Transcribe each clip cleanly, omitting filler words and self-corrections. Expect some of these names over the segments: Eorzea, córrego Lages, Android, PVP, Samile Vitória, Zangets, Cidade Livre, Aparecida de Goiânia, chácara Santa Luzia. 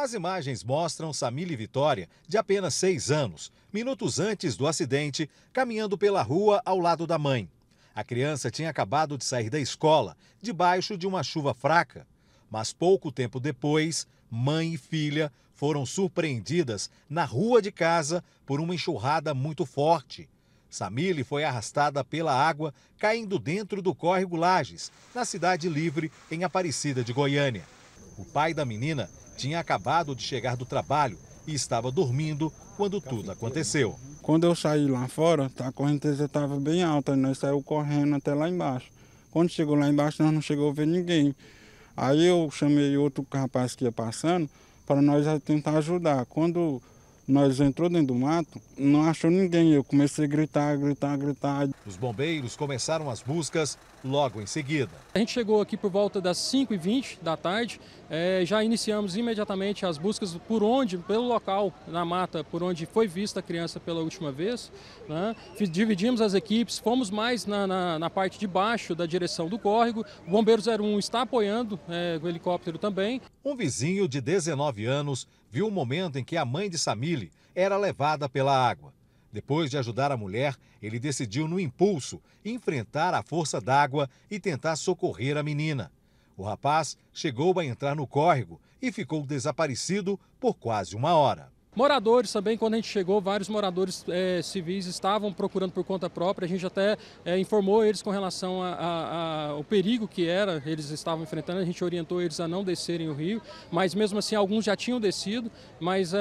As imagens mostram Samile Vitória, de apenas 6 anos, minutos antes do acidente, caminhando pela rua ao lado da mãe. A criança tinha acabado de sair da escola, debaixo de uma chuva fraca. Mas pouco tempo depois, mãe e filha foram surpreendidas na rua de casa por uma enxurrada muito forte. Samile foi arrastada pela água, caindo dentro do córrego Lages, na Cidade Livre, em Aparecida de Goiânia. O pai da menina tinha acabado de chegar do trabalho e estava dormindo quando tudo aconteceu. Quando eu saí lá fora, a correnteza estava bem alta, nós saímos correndo até lá embaixo. Quando chegou lá embaixo, nós não chegamos a ver ninguém. Aí eu chamei outro rapaz que ia passando para nós tentar ajudar. Quando nós entrou dentro do mato, não achou ninguém. Eu comecei a gritar. Os bombeiros começaram as buscas logo em seguida. A gente chegou aqui por volta das 5h20 da tarde. Já iniciamos imediatamente as buscas pelo local na mata, por onde foi vista a criança pela última vez, né? Dividimos as equipes, fomos mais na parte de baixo da direção do córrego. O Bombeiro 01 está apoiando o helicóptero também. Um vizinho de 19 anos viu o momento em que a mãe de Samile era levada pela água. Depois de ajudar a mulher, ele decidiu, no impulso, enfrentar a força d'água e tentar socorrer a menina. O rapaz chegou a entrar no córrego e ficou desaparecido por quase uma hora. Moradores também, quando a gente chegou, vários moradores civis estavam procurando por conta própria. A gente até informou eles com relação ao perigo que eles estavam enfrentando. A gente orientou eles a não descerem o rio, mas mesmo assim alguns já tinham descido. Mas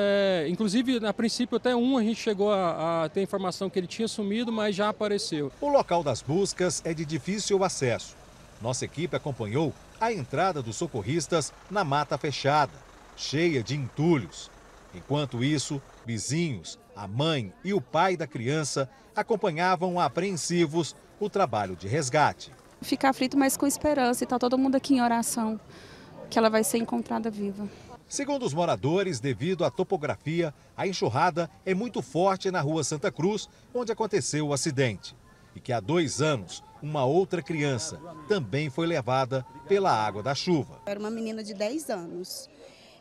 inclusive, a princípio, até a gente chegou a ter informação que ele tinha sumido, mas já apareceu. O local das buscas é de difícil acesso. Nossa equipe acompanhou a entrada dos socorristas na mata fechada, cheia de entulhos. Enquanto isso, vizinhos, a mãe e o pai da criança acompanhavam apreensivos o trabalho de resgate. Ficar aflito, mas com esperança, e está todo mundo aqui em oração, que ela vai ser encontrada viva. Segundo os moradores, devido à topografia, a enxurrada é muito forte na rua Santa Cruz, onde aconteceu o acidente. E que há 2 anos, uma outra criança também foi levada pela água da chuva. Era uma menina de 10 anos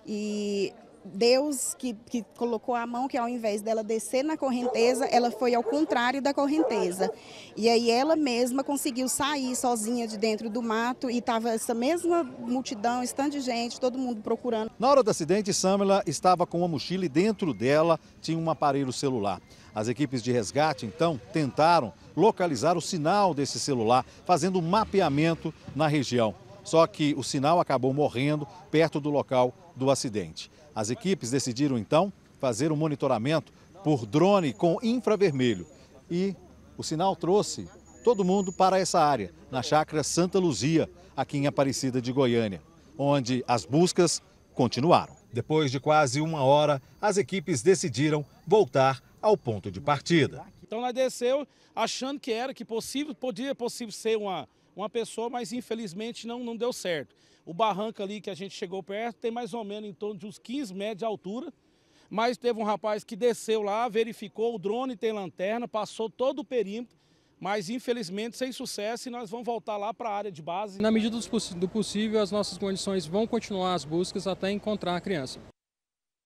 e Deus que colocou a mão, que ao invés dela descer na correnteza, ela foi ao contrário da correnteza. E aí ela mesma conseguiu sair sozinha de dentro do mato e estava essa mesma multidão, esse tanto de gente, todo mundo procurando. Na hora do acidente, Samile estava com uma mochila e dentro dela tinha um aparelho celular. As equipes de resgate, então, tentaram localizar o sinal desse celular, fazendo um mapeamento na região. Só que o sinal acabou morrendo perto do local do acidente. As equipes decidiram, então, fazer um monitoramento por drone com infravermelho. E o sinal trouxe todo mundo para essa área, na chácara Santa Luzia, aqui em Aparecida de Goiânia, onde as buscas continuaram. Depois de quase uma hora, as equipes decidiram voltar ao ponto de partida. Então, ela desceu achando que podia ser uma pessoa, mas infelizmente não deu certo. O barranco ali que a gente chegou perto tem mais ou menos em torno de uns 15 metros de altura, mas teve um rapaz que desceu lá, verificou, o drone tem lanterna, passou todo o perímetro, mas infelizmente sem sucesso, e nós vamos voltar lá para a área de base. Na medida do possível, as nossas condições vão continuar as buscas até encontrar a criança.